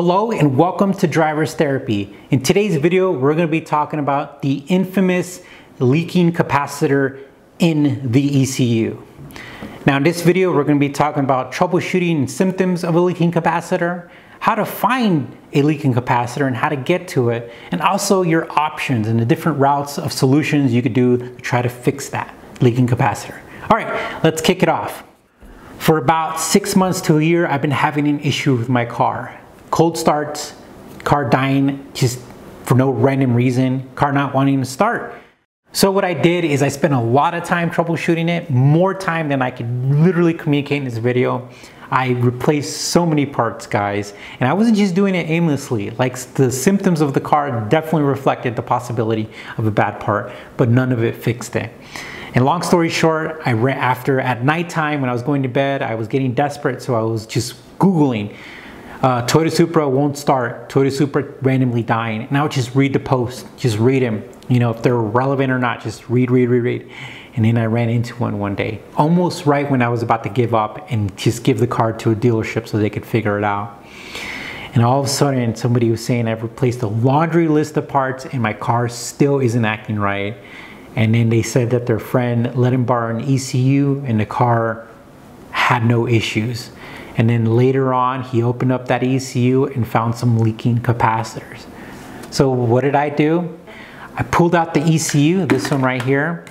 Hello and welcome to Driver's Therapy. In today's video, we're going to be talking about the infamous leaking capacitor in the ECU. Now in this video, we're going to be talking about troubleshooting symptoms of a leaking capacitor, how to find a leaking capacitor and how to get to it, and also your options and the different routes of solutions you could do to try to fix that leaking capacitor. All right, let's kick it off. For about 6 months to a year, I've been having an issue with my car. Cold starts, car dying just for no random reason, car not wanting to start. So what I did is I spent a lot of time troubleshooting it, more time than I could literally communicate in this video. I replaced so many parts, guys, and I wasn't just doing it aimlessly. Like, the symptoms of the car definitely reflected the possibility of a bad part, but none of it fixed it. And long story short, I ran after at nighttime when I was going to bed, I was getting desperate, so I was just Googling Toyota Supra won't start, Toyota Supra randomly dying. And I would just read the posts, just read them. You know, if they're relevant or not, just read. And then I ran into one day, almost right when I was about to give up and just give the car to a dealership so they could figure it out. And all of a sudden, somebody was saying I've replaced a laundry list of parts and my car still isn't acting right. And then they said that their friend let him borrow an ECU and the car had no issues. And then later on, he opened up that ECU and found some leaking capacitors. So what did I do? I pulled out the ECU, this one right here,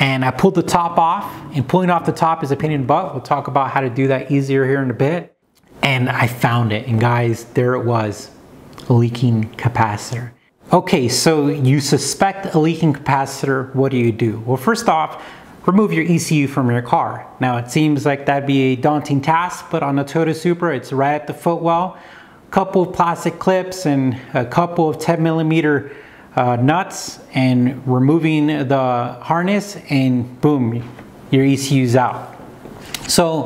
and I pulled the top off. And pulling off the top is a pain in the butt. We'll talk about how to do that easier here in a bit. And I found it, and guys, there it was, a leaking capacitor. Okay, so you suspect a leaking capacitor, what do you do? Well, first off, remove your ECU from your car. Now it seems like that'd be a daunting task, but on the Toyota Supra, it's right at the footwell. A couple of plastic clips and a couple of 10mm nuts and removing the harness and boom, your ECU's out. So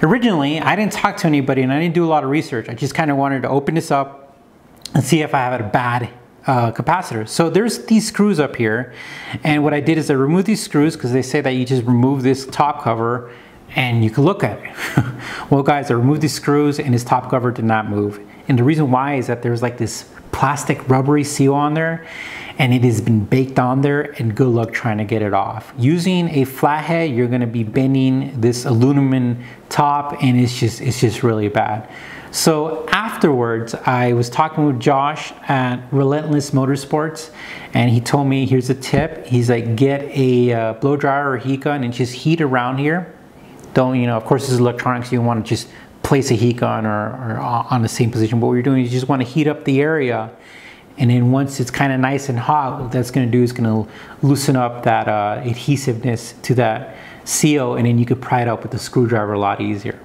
originally, I didn't talk to anybody and I didn't do a lot of research. I just kind of wanted to open this up and see if I have a bad capacitor. So there's these screws up here, and what I did is I removed these screws because they say that you just remove this top cover and you can look at it. Well guys, I removed these screws and this top cover did not move, and the reason why is that there's like this plastic rubbery seal on there and it has been baked on there, and good luck trying to get it off. Using a flathead, you're going to be bending this aluminum top, and it's just really bad. So afterwards, I was talking with Josh at Relentless Motorsports, and he told me, here's a tip. He's like, get a blow dryer or heat gun and just heat around here. Don't, you know, of course this is electronics, you don't want to just place a heat gun or on the same position. But what you're doing is you just want to heat up the area. And then once it's kind of nice and hot, what that's going to do is going to loosen up that adhesiveness to that seal, and then you could pry it up with a screwdriver a lot easier.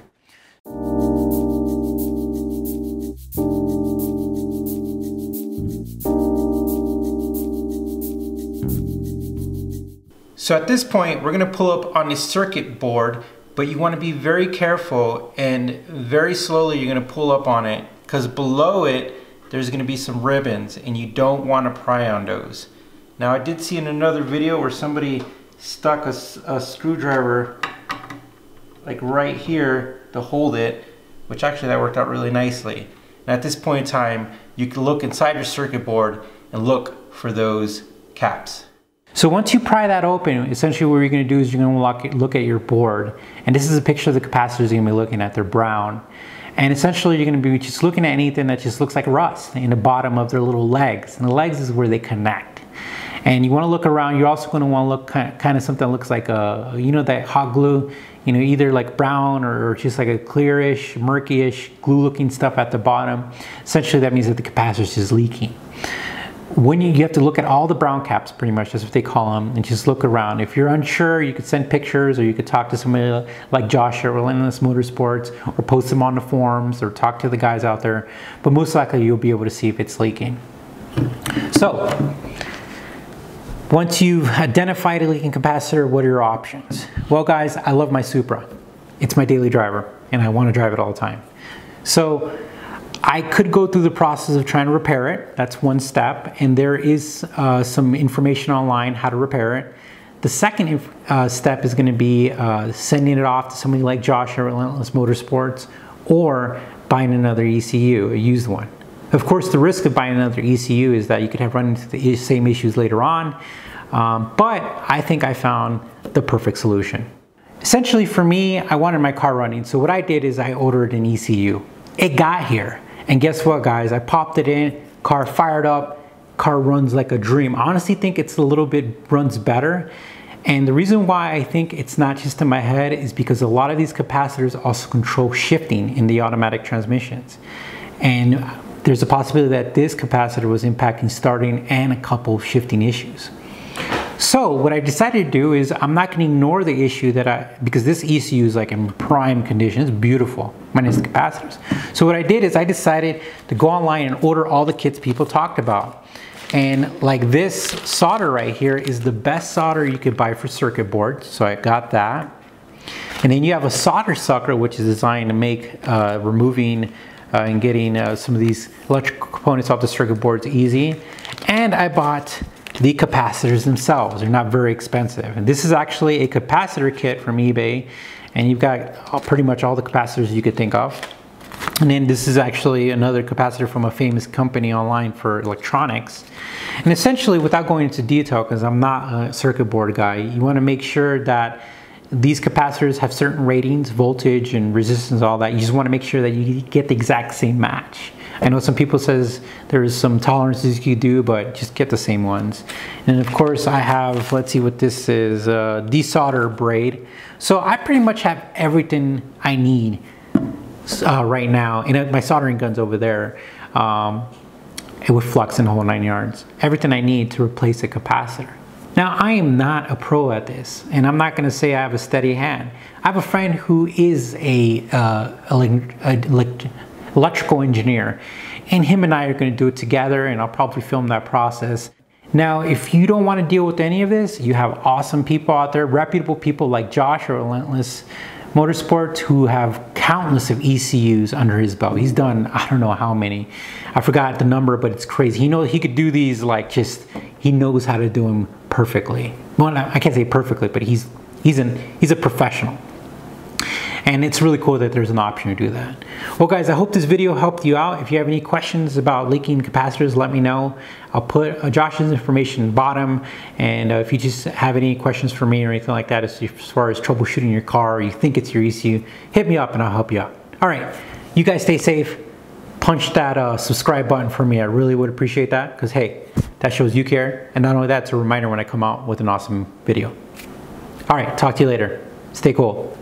So at this point, we're gonna pull up on the circuit board, but you wanna be very careful and very slowly you're gonna pull up on it, because below it, there's gonna be some ribbons and you don't wanna pry on those. Now I did see in another video where somebody stuck a screwdriver like right here to hold it, which actually that worked out really nicely. And at this point in time, you can look inside your circuit board and look for those caps. So once you pry that open, essentially what you're going to do is you're going to look at your board. And this is a picture of the capacitors you're going to be looking at. They're brown. And essentially you're going to be just looking at anything that just looks like rust in the bottom of their little legs. And the legs is where they connect. And you want to look around. You're also going to want to look kind of something that looks like a, you know, that hot glue, you know, either like brown or just like a clearish, murky-ish glue looking stuff at the bottom. Essentially that means that the capacitor is just leaking. When you have to look at all the brown caps, pretty much, that's what they call them, and just look around. If you're unsure, you could send pictures, or you could talk to somebody like Josh at Relentless Motorsports, or post them on the forums, or talk to the guys out there. But most likely, you'll be able to see if it's leaking. So, once you've identified a leaking capacitor, what are your options? Well, guys, I love my Supra. It's my daily driver, and I want to drive it all the time. So, I could go through the process of trying to repair it. That's one step, and there is some information online how to repair it. The second step is going to be sending it off to somebody like Josh at Relentless Motorsports, or buying another ECU, a used one. Of course, the risk of buying another ECU is that you could have run into the same issues later on, but I think I found the perfect solution. Essentially for me, I wanted my car running, so what I did is I ordered an ECU. It got here, and guess what guys, I popped it in, car fired up, car runs like a dream. I honestly think it's a little bit runs better, and the reason why I think it's not just in my head is because a lot of these capacitors also control shifting in the automatic transmissions. And there's a possibility that this capacitor was impacting starting and a couple of shifting issues. So what I decided to do is I'm not going to ignore the issue because this ECU is like in prime condition, it's beautiful, minus the capacitors. So what I did is I decided to go online and order all the kits people talked about. And like this solder right here is the best solder you could buy for circuit boards, so I got that. And then you have a solder sucker, which is designed to make removing and getting some of these electrical components off the circuit boards easy. And I bought the capacitors themselves. They're not very expensive. And this is actually a capacitor kit from eBay, and you've got pretty much all the capacitors you could think of. And then this is actually another capacitor from a famous company online for electronics. And essentially, without going into detail, because I'm not a circuit board guy, you want to make sure that these capacitors have certain ratings, voltage and resistance, all that. You just want to make sure that you get the exact same match. I know some people says there's some tolerances you do, but just get the same ones. And of course I have, let's see what this is, desolder braid. So I pretty much have everything I need right now. And my soldering gun's over there with flux and the whole 9 yards. Everything I need to replace a capacitor. Now, I am not a pro at this, and I'm not gonna say I have a steady hand. I have a friend who is an electrical engineer, and him and I are gonna do it together, and I'll probably film that process. Now, if you don't wanna deal with any of this, you have awesome people out there, reputable people like Josh or Relentless Motorsports, who have countless of ECUs under his belt. He's done, I don't know how many. I forgot the number, but it's crazy. He knows he could do these like just, he knows how to do them perfectly. Well, I can't say perfectly, but he's a professional. And it's really cool that there's an option to do that. Well guys, I hope this video helped you out. If you have any questions about leaking capacitors, let me know. I'll put Josh's information in the bottom. And if you just have any questions for me or anything like that as far as troubleshooting your car or you think it's your ECU, hit me up and I'll help you out. All right, you guys stay safe. Punch that subscribe button for me. I really would appreciate that because hey, that shows you care. And not only that, it's a reminder when I come out with an awesome video. All right, talk to you later. Stay cool.